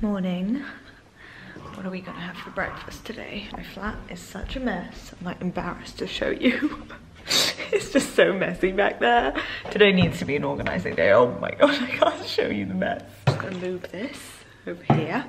Morning. What are we gonna have for breakfast today? My flat is such a mess. I'm like embarrassed to show you. It's just so messy back there. Today needs to be an organizing day. Oh my god, I can't show you the mess. I'm gonna move this over here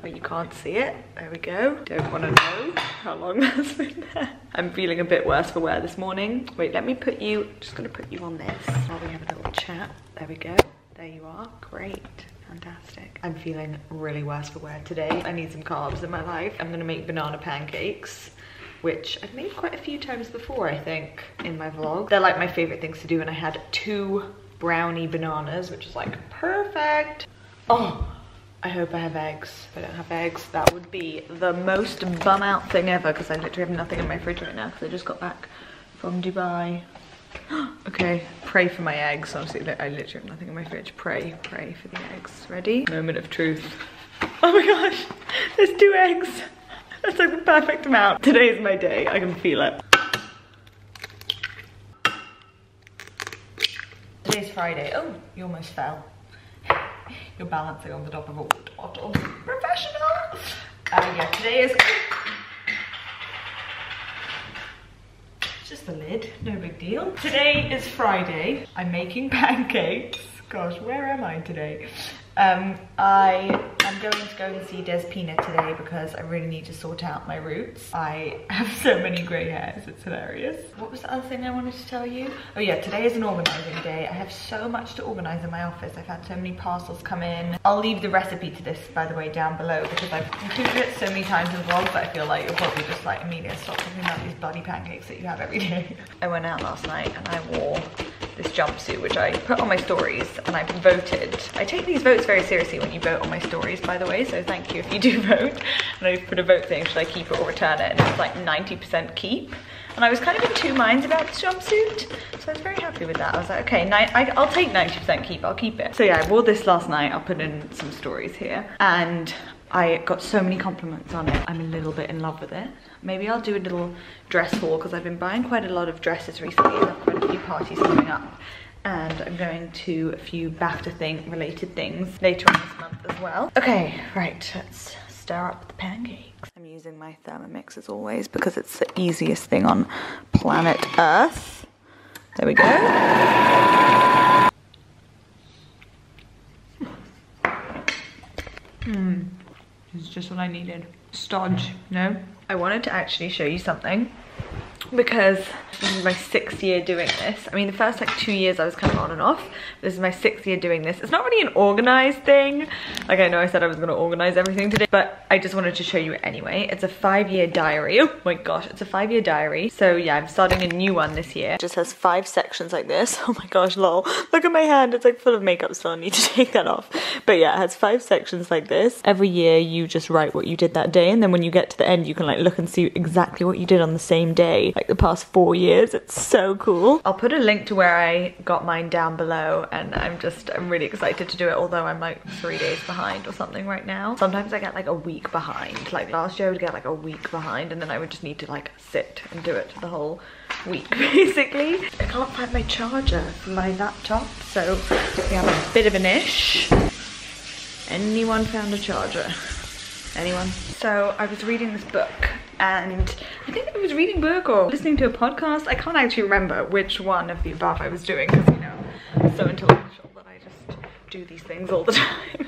where you can't see it. There we go. Don't wanna know how long that's been there. I'm feeling a bit worse for wear this morning. Wait, let me put you, I'm just gonna put you on this while we have a little chat. There we go. There you are. Great. Fantastic. I'm feeling really worse for wear today. I need some carbs in my life. I'm gonna make banana pancakes, which I've made quite a few times before, I think, in my vlog. They're like my favorite things to do, and I had 2 brownie bananas, which is like perfect. Oh, I hope I have eggs. If I don't have eggs, that would be the most bum out thing ever, because I literally have nothing in my fridge right now, because I just got back from Dubai. Okay, pray for my eggs. Honestly, I literally have nothing in my fridge. Pray, pray for the eggs. Ready? Moment of truth. Oh my gosh, there's 2 eggs. That's like the perfect amount. Today is my day, I can feel it. Today's Friday. Oh, you almost fell. You're balancing on the top of a water bottle. Professional! Yeah, today is... just the lid, no big deal. Today is Friday. I'm making pancakes. Gosh, where am I today? I am going to go and see Desvina today because I really need to sort out my roots. I have so many grey hairs, it's hilarious. What was the other thing I wanted to tell you? Oh yeah, today is an organising day. I have so much to organise in my office. I've had so many parcels come in. I'll leave the recipe to this, by the way, down below because I've included it so many times in the vlog that I feel like you're probably just like, Amelia, stop talking about these bloody pancakes that you have every day. I went out last night and I wore this jumpsuit, which I put on my stories, and I've voted. I take these votes very seriously when you vote on my stories, by the way, so thank you if you do vote. And I put a vote saying, should I keep it or return it? And it's like 90% keep. And I was kind of in 2 minds about this jumpsuit, so I was very happy with that. I was like, okay, I'll take 90% keep, I'll keep it. So yeah, I wore this last night. I'll put in some stories here. And I got so many compliments on it. I'm a little bit in love with it. Maybe I'll do a little dress haul because I've been buying quite a lot of dresses recently. I've got quite a few parties coming up, and I'm going to a few BAFTA related things later on this month as well. Okay, right, let's stir up the pancakes. I'm using my Thermomix as always because it's the easiest thing on planet Earth. There we go. Mmm. It's just what I needed. Stodge, no? I wanted to actually show you something because this is my 6th year doing this. I mean, the first like 2 years I was kind of on and off. This is my 6th year doing this. It's not really an organized thing. Like I know I said I was gonna organize everything today, but I just wanted to show you anyway. It's a 5-year diary. Oh my gosh, it's a 5-year diary. So yeah, I'm starting a new one this year. It just has 5 sections like this. Oh my gosh, lol. Look at my hand, it's like full of makeup still. I need to take that off. But yeah, it has 5 sections like this. Every year you just write what you did that day, and then when you get to the end, you can like look and see exactly what you did on the same day, like the past 4 years. It's so cool. I'll put a link to where I got mine down below, and I'm really excited to do it, although I'm like 3 days behind or something right now. Sometimes I get like a week behind. Like last year I would get like a week behind, and then I would just need to like sit and do it for the whole week basically. I can't find my charger for my laptop, so we have a bit of an ish. Anyone found a charger? Anyone? So I was reading this book, and I think I was reading a book or listening to a podcast. I can't actually remember which one of the above I was doing because, you know, I'm so intellectual that I just do these things all the time.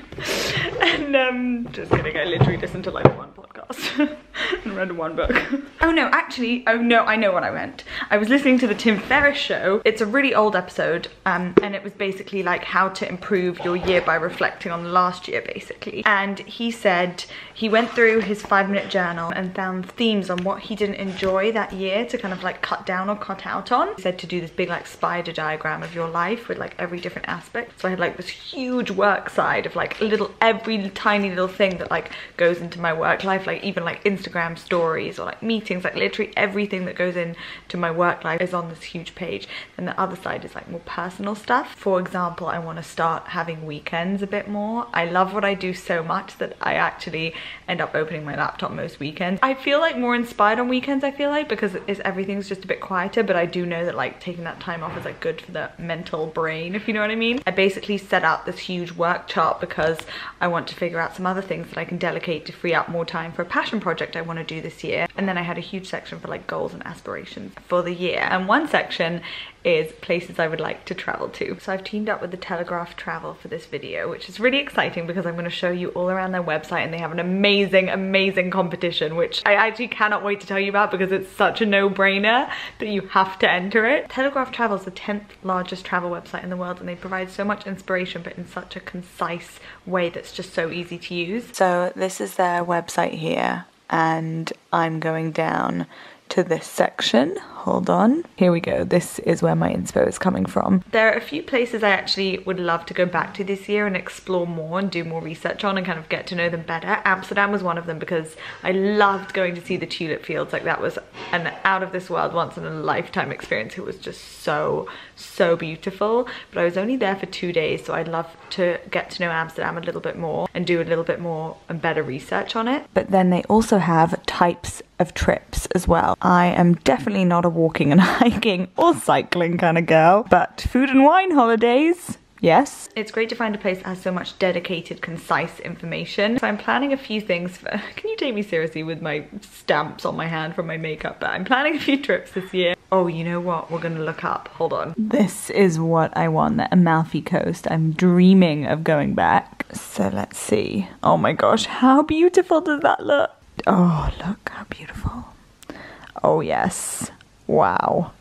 And just kidding, I literally listened to like 1 podcast and read 1 book. Oh no, actually, oh no, I know what I meant. I was listening to the Tim Ferriss Show. It's a really old episode, and it was basically like how to improve your year by reflecting on last year basically. And he said he went through his 5-minute journal and found themes on what he didn't enjoy that year to kind of like cut down or cut out on. He said to do this big like spider diagram of your life with like every different aspect. So I had like this huge work side of like every tiny little thing that like goes into my work life, like even like Instagram Instagram stories or like meetings, like literally everything that goes into my work life is on this huge page. And the other side is like more personal stuff. For example, I want to start having weekends a bit more. I love what I do so much that I actually end up opening my laptop most weekends. I feel like more inspired on weekends, I feel like, because everything's just a bit quieter, but I do know that like taking that time off is like good for the mental brain, if you know what I mean. I basically set out this huge work chart because I want to figure out some other things that I can delegate to free up more time for a passion project I want to do this year. And then I had a huge section for like goals and aspirations for the year. And one section is places I would like to travel to. So I've teamed up with the Telegraph Travel for this video, which is really exciting because I'm going to show you all around their website, and they have an amazing, amazing competition, which I actually cannot wait to tell you about because it's such a no-brainer that you have to enter it. Telegraph Travel is the 10th largest travel website in the world, and they provide so much inspiration, but in such a concise way that's just so easy to use. So this is their website here, and I'm going down to this section. Hold on. Here we go. This is where my inspo is coming from. There are a few places I actually would love to go back to this year and explore more and do more research on and kind of get to know them better. Amsterdam was one of them because I loved going to see the tulip fields. Like that was an out of this world, once in a lifetime experience. It was just so, so beautiful. But I was only there for 2 days, so I'd love to get to know Amsterdam a little bit more and do a little bit more and better research on it. But then they also have types of trips as well. I am definitely not a walking and hiking or cycling kind of girl, but food and wine holidays, yes. It's great to find a place that has so much dedicated, concise information. So I'm planning a few things for, can you take me seriously with my stamps on my hand from my makeup? But I'm planning a few trips this year. Oh, you know what? We're gonna look up, hold on. This is what I want, the Amalfi Coast. I'm dreaming of going back. So let's see. Oh my gosh, how beautiful does that look? Oh, look how beautiful. Oh yes. Wow.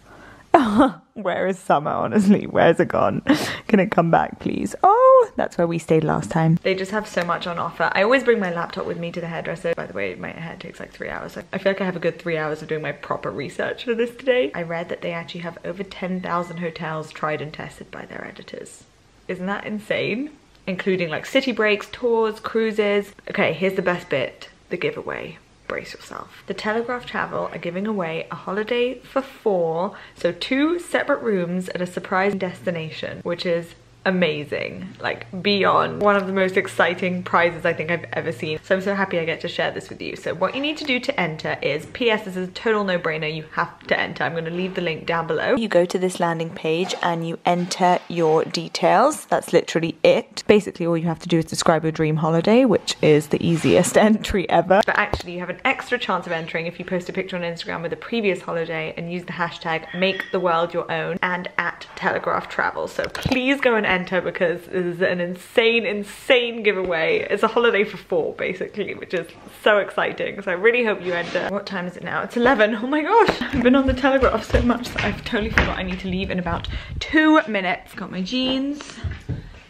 Where is summer, honestly? Where's it gone? Can it come back, please? Oh, that's where we stayed last time. They just have so much on offer. I always bring my laptop with me to the hairdresser. By the way, my hair takes like 3 hours. So I feel like I have a good 3 hours of doing my proper research for this today. I read that they actually have over 10,000 hotels tried and tested by their editors. Isn't that insane? Including like city breaks, tours, cruises. Okay, here's the best bit, the giveaway. Brace yourself. The Telegraph Travel are giving away a holiday for 4, so 2 separate rooms at a surprise destination, which is amazing, like beyond one of the most exciting prizes I think I've ever seen. So I'm so happy I get to share this with you. So what you need to do to enter is, PS, this is a total no-brainer, you have to enter. I'm going to leave the link down below. You go to this landing page and you enter your details. That's literally it. Basically all you have to do is describe your dream holiday, which is the easiest entry ever. But actually you have an extra chance of entering if you post a picture on Instagram with a previous holiday and use the hashtag #MakeTheWorldYourOwn and @TelegraphTravel. So please go and enter because this is an insane, insane giveaway. It's a holiday for 4 basically, which is so exciting. So I really hope you enter. What time is it now? It's 11. Oh my gosh. I've been on the Telegraph so much that I've totally forgot I need to leave in about 2 minutes. Got my jeans,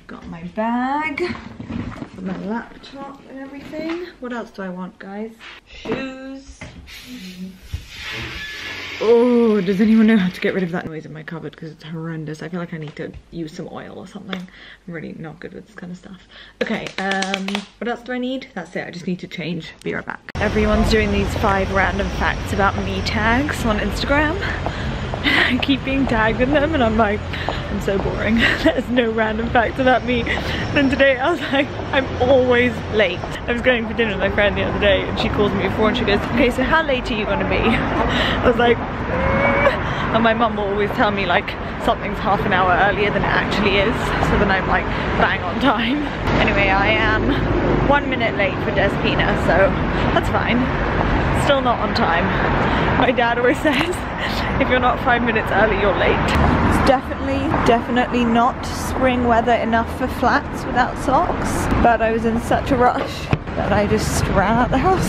got my bag, my laptop and everything. What else do I want, guys? Shoes. Oh, does anyone know how to get rid of that noise in my cupboard? Because it's horrendous. I feel like I need to use some oil or something. I'm really not good with this kind of stuff. Okay, what else do I need? That's it, I just need to change. Be right back. Everyone's doing these 5 random facts about me tags on Instagram. I keep being tagged in them and I'm like, I'm so boring. There's no random facts about me. Then today I was like, I'm always late. I was going for dinner with my friend the other day and she calls me before and she goes, okay, so how late are you gonna be? I was like, and my mum will always tell me like something's half an hour earlier than it actually is. So then I'm like, bang on time. Anyway, I am 1 minute late for Desvina, so that's fine. Still not on time. My dad always says, if you're not 5 minutes early, you're late. It's definitely not spring weather enough for flats without socks, but I was in such a rush that I just ran out the house.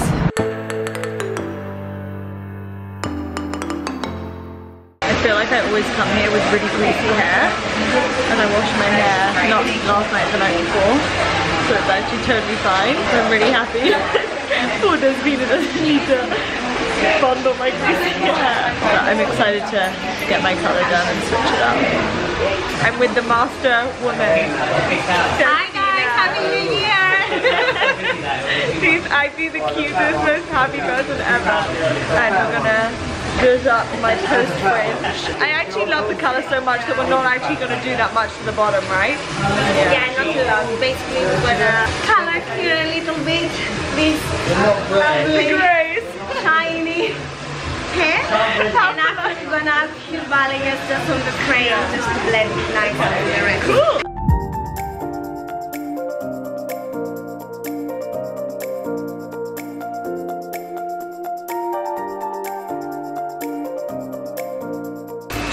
I feel like I always come here with really greasy hair, and I wash my hair not last night, the night before, so it's actually totally fine. So I'm really happy. Poor Desvina doesn't need to bundle my greasy hair. But I'm excited to get my colour done and switch it up. I'm with the master woman. Hi guys, happy new year! She's might be the cutest, most happy person ever, and we're gonna does up my post waves. I actually love the colour so much that we're not actually going to do that much to the bottom, right? Yeah, not too long. Basically, we're going to colour here a little bit. This lovely, shiny hair. And after we're going to add heel balayage just on the crayon, just to blend it nicer and direct. Cool!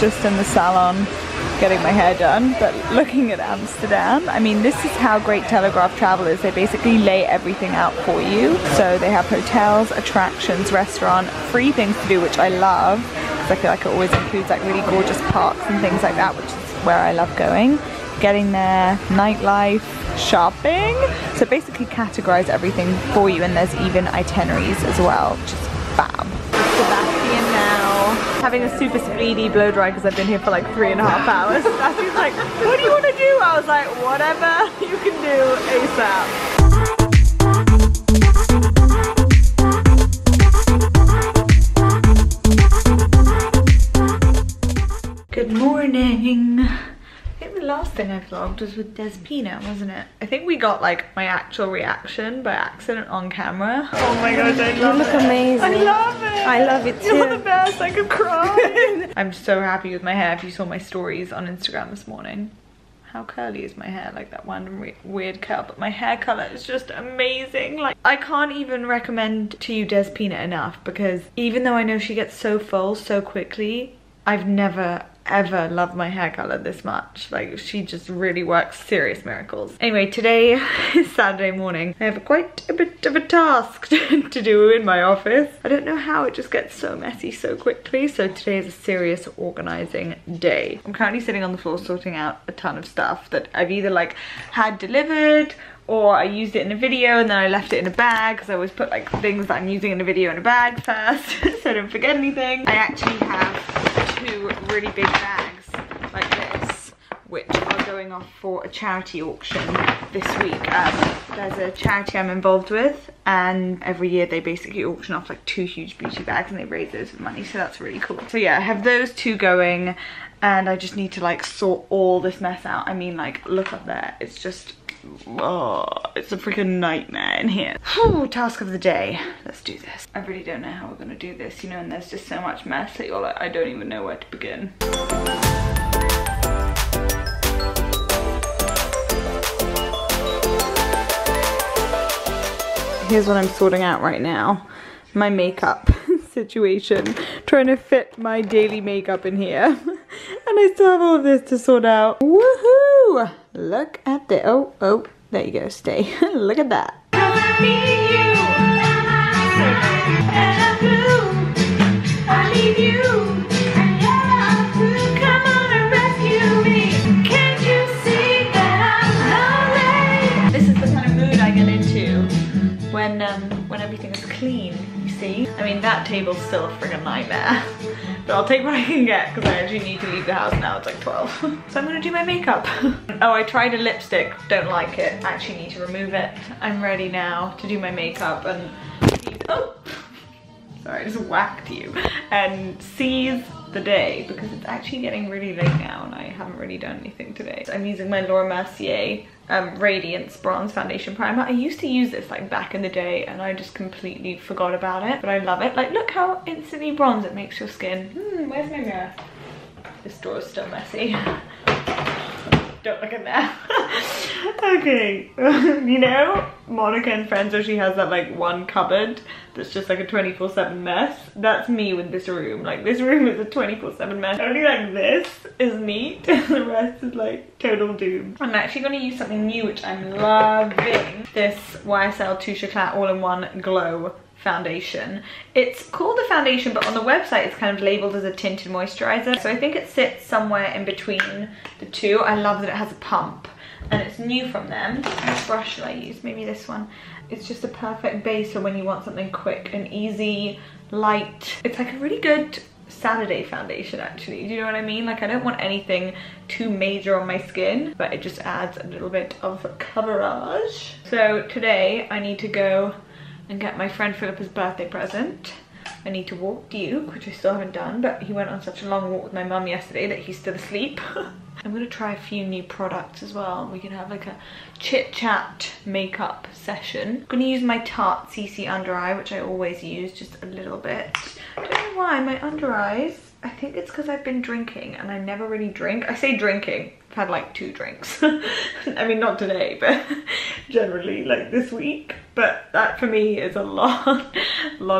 Just in the salon getting my hair done, but looking at Amsterdam, I mean, this is how great Telegraph Travel is. They basically lay everything out for you. So they have hotels, attractions, restaurant, free things to do, which I love, because I feel like it always includes like really gorgeous parks and things like that, which is where I love going. Getting there, nightlife, shopping. So basically categorize everything for you, and there's even itineraries as well, which is fab. Having a super speedy blow dry because I've been here for like 3.5 hours. Stassi's like, what do you want to do? I was like, whatever you can do ASAP. Good morning. I think the last thing I vlogged was with Desvina, wasn't it? I think we got like my actual reaction by accident on camera. Oh my god, I love it. You look amazing. I love it. I love it too. You're the best, I could cry. I'm so happy with my hair. If you saw my stories on Instagram this morning, how curly is my hair? Like that one weird curl, but my hair color is just amazing. Like, I can't even recommend to you Desvina enough, because even though I know she gets so full so quickly, I've never ever loved my hair color this much. Like, she just really works serious miracles. Anyway, today is Saturday morning. I have quite a bit of a task to do in my office. I don't know how it just gets so messy so quickly, so today is a serious organizing day. I'm currently sitting on the floor sorting out a ton of stuff that I've either like had delivered, or I used it in a video and then I left it in a bag, because I always put like things that I'm using in a video in a bag first so I don't forget anything. I actually have two really big bags like this, which are going off for a charity auction this week. There's a charity I'm involved with, and every year they basically auction off like two huge beauty bags and they raise those for money, so that's really cool. So yeah, I have those two going, and I just need to like sort all this mess out. I mean, like, look up there, it's just, oh, it's a freaking nightmare in here. Whew, task of the day. Let's do this. I really don't know how we're gonna do this, you know, and there's just so much mess that you're like, I don't even know where to begin. Here's what I'm sorting out right now. My makeup situation. Trying to fit my daily makeup in here. And I still have all of this to sort out. Woohoo! Look at the, oh, there you go, stay. Look at that. This is the kind of mood I get into when everything is clean, you see? I mean, that table's still a friggin' nightmare. But I'll take what I can get, because I actually need to leave the house now. It's like 12. So I'm gonna do my makeup. Oh, I tried a lipstick, don't like it. I actually need to remove it. I'm ready now to do my makeup and oh, sorry, I just whacked you. And seize the day, because it's actually getting really late now and I haven't really done anything today. So I'm using my Laura Mercier Radiance Bronze Foundation Primer. I used to use this like back in the day and I just completely forgot about it, but I love it. Like, look how instantly bronze it makes your skin. Where's my mirror? This door is still messy. Don't look in there. Okay, you know, Monica and Friends, where she has that like one cupboard that's just like a 24/7 mess. That's me with this room. Like, this room is a 24/7 mess. Only like this is neat. The rest is like total doom. I'm actually gonna use something new, which I'm loving. This YSL Touche-Claire All-in-One Glow Foundation. It's called a foundation, but on the website it's kind of labeled as a tinted moisturizer. So I think it sits somewhere in between the two. I love that it has a pump. And it's new from them. Which brush should I use? Maybe this one. It's just a perfect base for when you want something quick and easy, light. It's like a really good Saturday foundation, actually. Do you know what I mean? Like, I don't want anything too major on my skin, but it just adds a little bit of coverage. So today I need to go and get my friend Philippa's birthday present. I need to walk Duke, which I still haven't done, but he went on such a long walk with my mum yesterday that he's still asleep. I'm gonna try a few new products as well. We can have like a chit chat makeup session. I'm gonna use my Tarte CC under eye, which I always use, just a little bit. I don't know why my under eyes, I think it's because I've been drinking and I never really drink. I say drinking, I've had like 2 drinks. I mean, not today, but generally like this week. But that for me is a lot of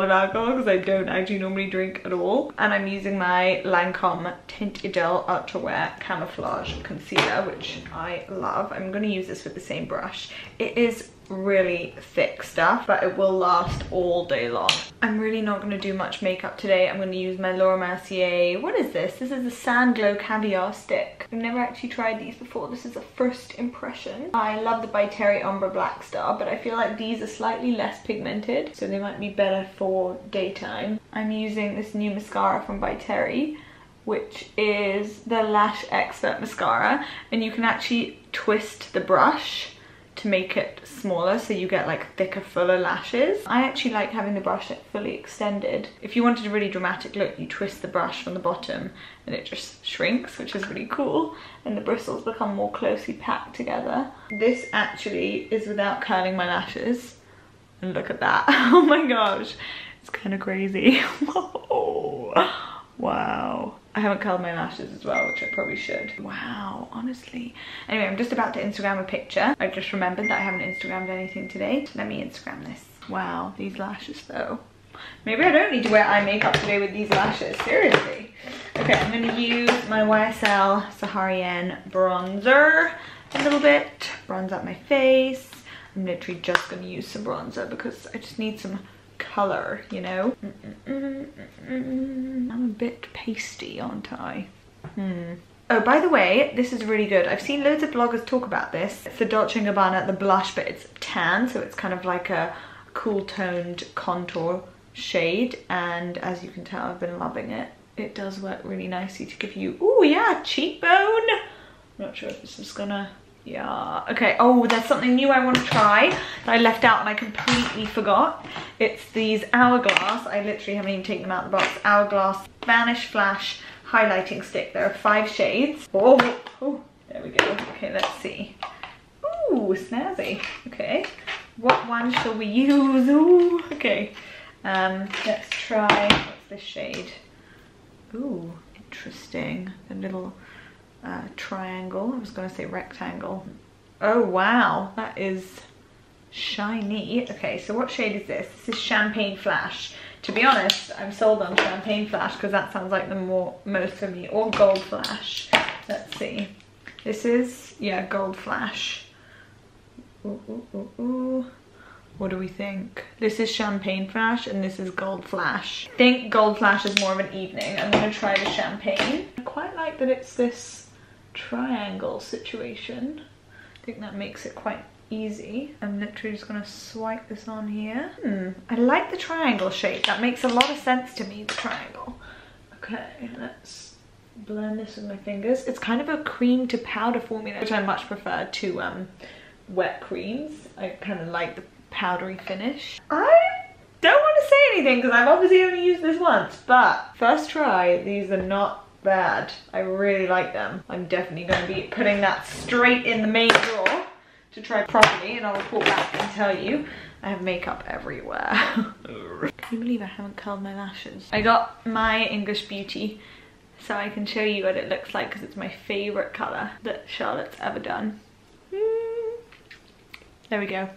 alcohol because I don't actually normally drink at all. And I'm using my Lancome Tint Idol Ultra Wear Camouflage Concealer, which I love. I'm going to use this with the same brush. It is really thick stuff, but it will last all day long. I'm really not going to do much makeup today. I'm going to use my Laura Mercier, what is this? This is the Sand Glow Caviar Stick. I've never actually tried these before. This is a first impression. I love the By Terry Ombre Black Star, but I feel like these are slightly less pigmented, so they might be better for daytime. I'm using this new mascara from By Terry, which is the Lash Expert mascara, and you can actually twist the brush to make it smaller so you get like thicker, fuller lashes. I actually like having the brush like fully extended. If you wanted a really dramatic look, you twist the brush from the bottom and it just shrinks, which is really cool, and the bristles become more closely packed together. This actually is without curling my lashes, and look at that. Oh my gosh, it's kind of crazy. Whoa. Wow. I haven't curled my lashes as well, which I probably should. Wow, honestly. Anyway, I'm just about to Instagram a picture. I've just remembered that I haven't Instagrammed anything today. Let me Instagram this. Wow, these lashes though. Maybe I don't need to wear eye makeup today with these lashes, seriously. Okay, I'm gonna use my YSL Sahariennes bronzer a little bit. Bronze up my face. I'm literally just gonna use some bronzer because I just need some color, you know. I'm a bit pasty, aren't I? Oh, by the way, this is really good. I've seen loads of bloggers talk about this. It's the Dolce and Gabbana, the blush, but it's tan, so it's kind of like a cool toned contour shade, and as you can tell, I've been loving it. It does work really nicely to give you, oh yeah, cheekbone. I'm not sure if this is gonna, yeah, okay. Oh, there's something new I want to try that I left out and I completely forgot. It's these Hourglass, I literally haven't even taken them out of the box, Hourglass Vanish Flash Highlighting Stick. There are 5 shades. Oh, there we go. Okay, let's see. Ooh, snazzy. Okay, what one shall we use? Ooh, okay. Let's try, what's this shade? Ooh, interesting. A little triangle. I was going to say rectangle. Oh, wow. That is shiny. Okay, so what shade is this? This is Champagne Flash. To be honest, I'm sold on Champagne Flash because that sounds like the most for me. Or Gold Flash. Let's see. This is, yeah, Gold Flash. Ooh. What do we think? This is Champagne Flash and this is Gold Flash. I think Gold Flash is more of an evening. I'm going to try the Champagne. I quite like that it's this triangle situation. I think that makes it quite easy. I'm literally just gonna swipe this on here. I like the triangle shape. That makes a lot of sense to me, the triangle. Okay, let's blend this with my fingers. It's kind of a cream to powder formula, which I much prefer to wet creams. I kind of like the powdery finish. I don't want to say anything because I've obviously only used this once, but first try, these are not bad. I really like them. I'm definitely going to be putting that straight in the main drawer to try properly, and I'll report back and tell you. I have makeup everywhere. Can you believe I haven't curled my lashes? I got my English Beauty so I can show you what it looks like because it's my favorite color that Charlotte's ever done. There we go.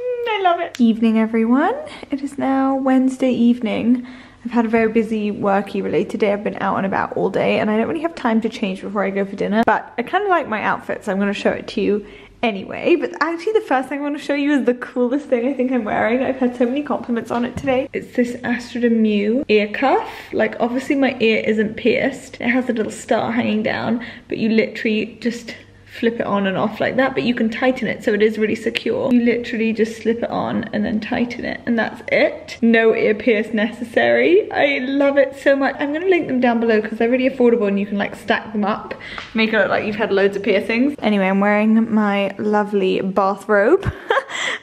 I love it. Evening, everyone. It is now Wednesday evening. I've had a very busy worky related day. I've been out and about all day and I don't really have time to change before I go for dinner, but I kind of like my outfit, so I'm going to show it to you anyway. But actually the first thing I want to show you is the coolest thing I think I'm wearing. I've had so many compliments on it today. It's this Astrid Mew ear cuff. Like, obviously my ear isn't pierced. It has a little star hanging down, but you literally just flip it on and off like that, but you can tighten it, so it is really secure. You literally just slip it on and then tighten it, and that's it. No ear pierce necessary. I love it so much. I'm gonna link them down below because they're really affordable and you can like stack them up, make it look like you've had loads of piercings. Anyway, I'm wearing my lovely bathrobe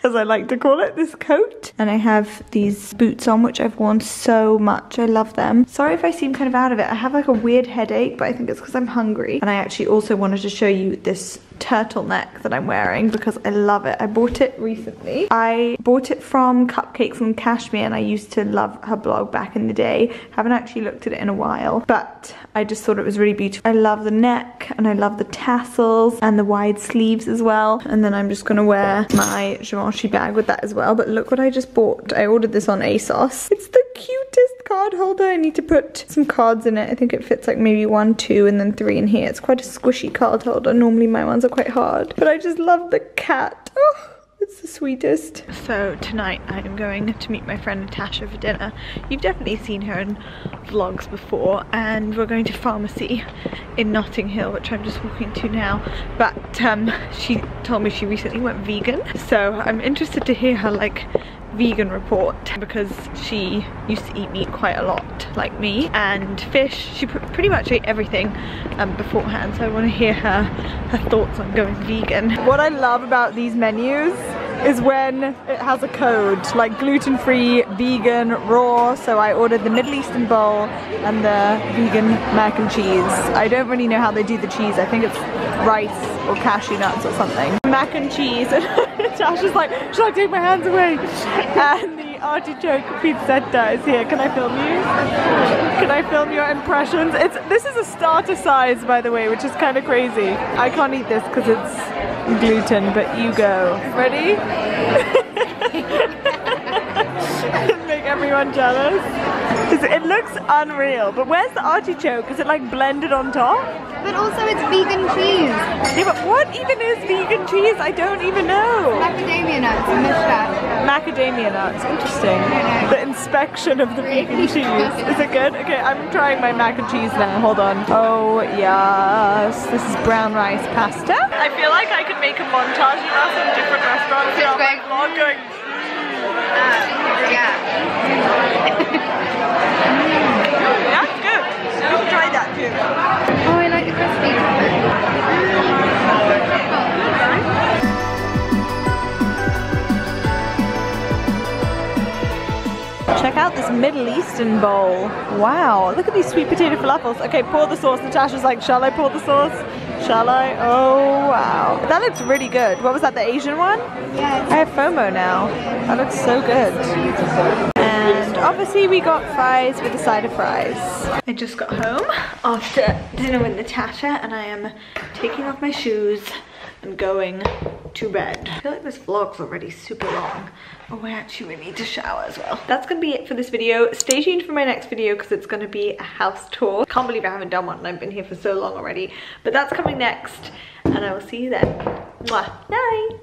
as I like to call it, this coat, and I have these boots on which I've worn so much. I love them. Sorry if I seem kind of out of it. I have like a weird headache, but I think it's because I'm hungry. And I actually also wanted to show you this turtleneck that I'm wearing because I love it. I bought it recently. I bought it from Cupcakes and Cashmere, and I used to love her blog back in the day. Haven't actually looked at it in a while, but I just thought it was really beautiful. I love the neck and I love the tassels and the wide sleeves as well. And then I'm just gonna wear my Givenchy bag with that as well. But look what I just bought. I ordered this on ASOS. It's the cutest card holder. I need to put some cards in it. I think it fits like maybe 1, 2 and then 3 in here. It's quite a squishy card holder. Normally my ones are quite hard, but I just love the cat. Oh, it's the sweetest. So tonight I am going to meet my friend Natasha for dinner. You've definitely seen her in vlogs before, and we're going to Pharmacy in Notting Hill, which I'm just walking to now, but she told me she recently went vegan, so I'm interested to hear her like vegan report, because she used to eat meat quite a lot like me, and fish. She pretty much ate everything beforehand, so I want to hear her thoughts on going vegan. What I love about these menus is when it has a code, like gluten-free, vegan, raw. So I ordered the Middle Eastern bowl and the vegan mac and cheese. I don't really know how they do the cheese. I think it's rice or cashew nuts or something. Mac and cheese, and Natasha's like, should I take my hands away? And the artichoke pizzetta is here. Can I film you? Can I film your impressions? This is a starter size, by the way, which is kind of crazy. I can't eat this because it's gluten, but you go. Ready? Make everyone jealous. It looks unreal, but where's the artichoke? Is it like blended on top? But also it's vegan cheese. Yeah, but what even is vegan cheese? I don't even know. Macadamia nuts, I missed that. Macadamia nuts, interesting. The inspection of the vegan cheese. Is it good? Okay, I'm trying my mac and cheese now, hold on. Oh yes, this is brown rice pasta. I feel like I could make a montage of us in different restaurants throughout my vlog going, that's good. We'll try that too. Oh, I like the crispy. Check out this Middle Eastern bowl. Wow, look at these sweet potato falafels. Okay, pour the sauce. Natasha's like, shall I pour the sauce? Shall I? Oh wow. That looks really good. What was that, the Asian one? Yeah. I have FOMO now. That looks so good. And obviously we got fries with a side of fries. I just got home after dinner with Natasha, and I am taking off my shoes and going to bed. I feel like this vlog's already super long. Oh, I actually need to shower as well. That's gonna be it for this video. Stay tuned for my next video because it's gonna be a house tour. Can't believe I haven't done one and I've been here for so long already. But that's coming next, and I will see you then. Mwah. Bye.